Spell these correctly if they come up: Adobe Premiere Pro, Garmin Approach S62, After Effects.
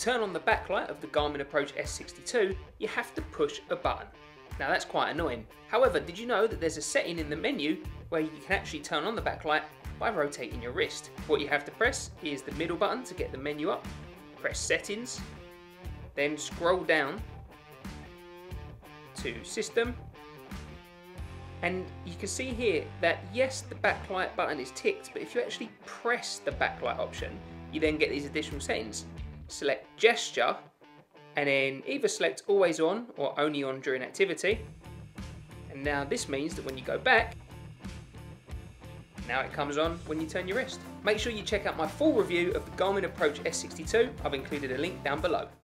turn on the backlight of the Garmin Approach S62, you have to push a button. Now that's quite annoying. However, did you know that there's a setting in the menu where you can actually turn on the backlight by rotating your wrist? What you have to press is the middle button to get the menu up, press Settings, then scroll down to System, and you can see here that yes, the backlight button is ticked, but if you actually press the backlight option, you then get these additional settings. Select Gesture, and then either select Always On or Only On during activity. And now this means that when you go back, now it comes on when you turn your wrist. Make sure you check out my full review of the Garmin Approach S62. I've included a link down below.